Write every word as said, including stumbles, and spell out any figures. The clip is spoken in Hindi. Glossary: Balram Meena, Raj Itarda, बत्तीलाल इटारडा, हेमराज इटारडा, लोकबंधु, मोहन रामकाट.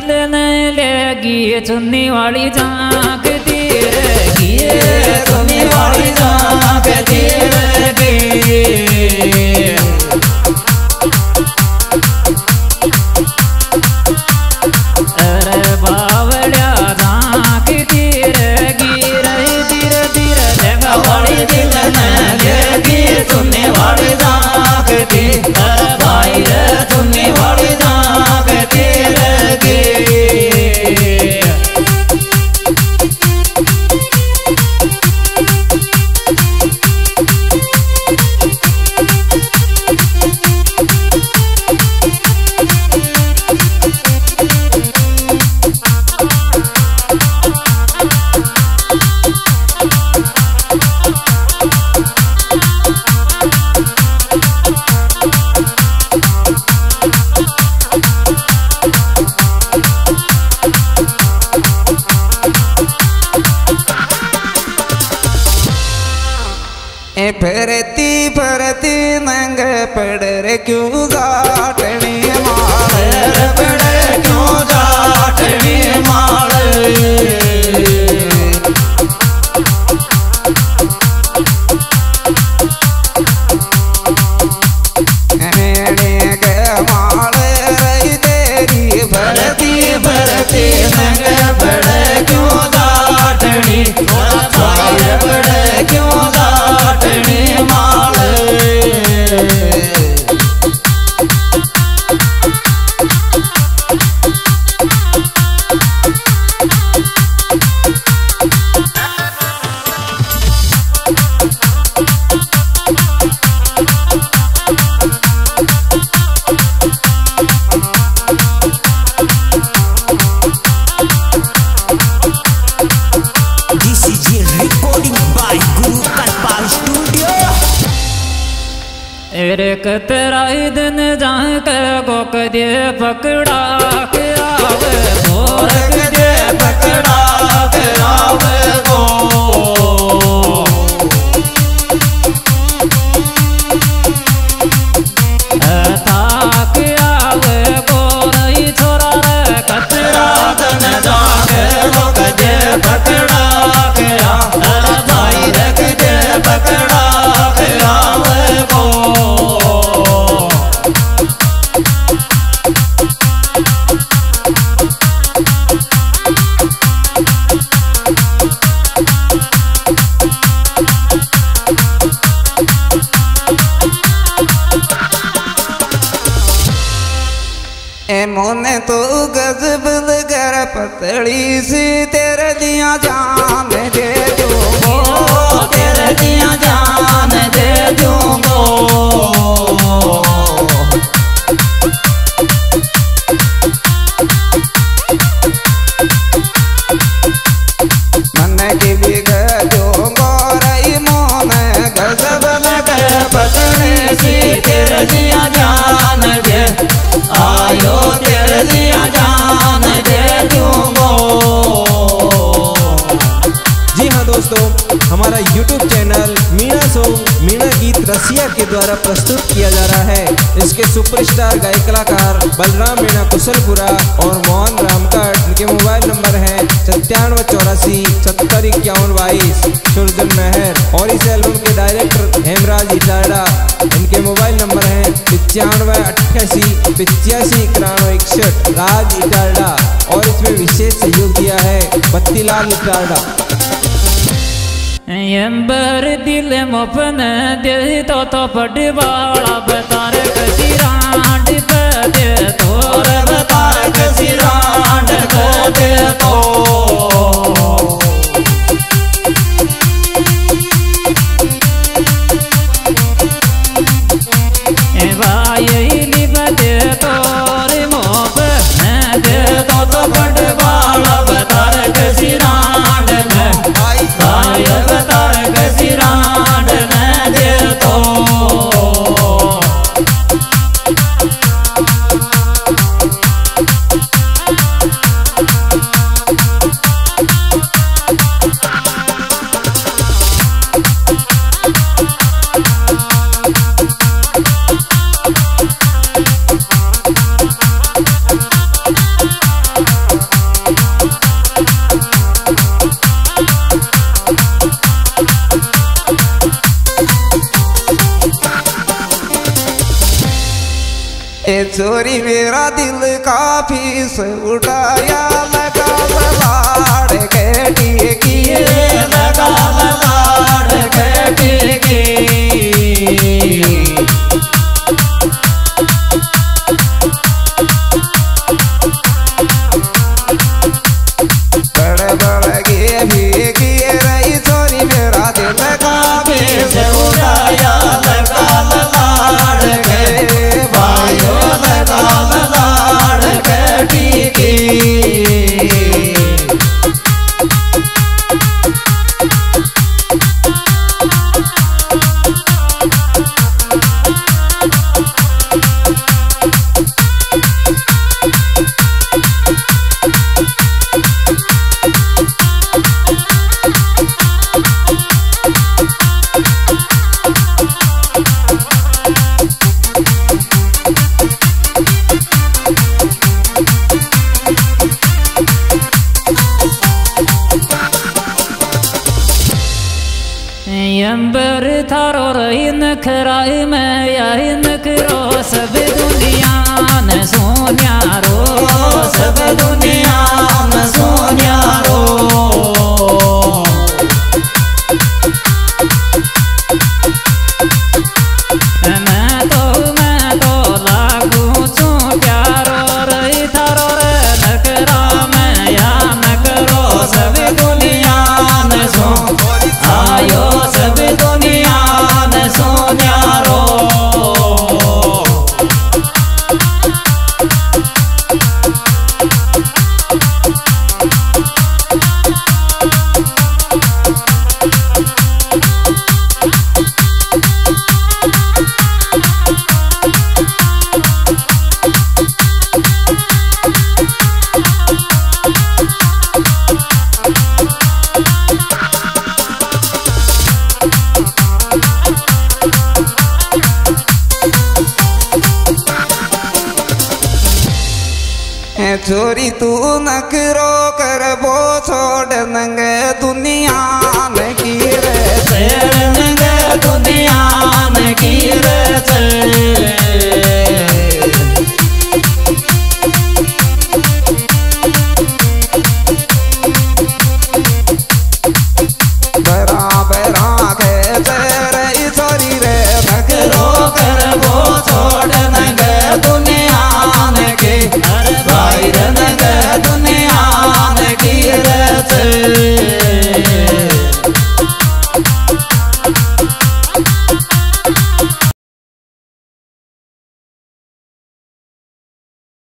दिलने लगी चुन्नी वाली झाँक दी लगी चुन्नी वाली झाँक दी लगी भरती भरती नंग पड़ रे क्यों गाटने माल पड़ क्यों गाटने माल माल रही तेरी भरती भरती नंग पड़ क्यों गाटने माल पड़ क्यों गाटने कतराई दिन जहाँ कर गोक दे पकड़ा के आव गोक दे पकड़ा के आव गो ताक आव गो नहीं छोरा रे कतरा दिन जहाँ कर गोक दे पकड़ा के आव भाई रख दे पकड़ा के आव गो मोने तो गजब लगर पतली सी तेरे दिया जान दे दूंगो तेरे दिया जान दे दूंगो मन की बिगड़ दूंगो रही मोने गजब लगर पतली सी तेरे दिया जान दे आयो दिया जान दे दूंगो। जी हाँ दोस्तों, हमारा YouTube channel Meena song Meena गीत रसिया के द्वारा प्रस्तुत किया जा रहा है। इसके सुपरस्टार गायक कलाकार बलराम मीणा कुशलपुरा और मोहन रामकाट। इनके मोबाइल नंबर है सत्तानवे चौरासी सत्तर इक्यावन बाईस सुरजन मेहर। और इस एल्बम के डायरेक्टर हेमराज इटारडा। इनके मोबाइल नंबर है पचानवे अट्ठासी पचासी इक्यानवे इकसठ राज इटारडा। और इसमें विशेष सहयोग दिया है बत्तीलाल इटारडा। अंबर दिल मोपन दे तो तो पटवाला बतार कसी रांड दे तो बतार कसी रांड दे तो छोरी मेरा दिल काफी से उठाया लगा मार के टिकी लगा मार के टिकी छोरी तू न करो कर बो छोड़ नंगे दुनिया न की रे नंगे दुनिया न की रे Hey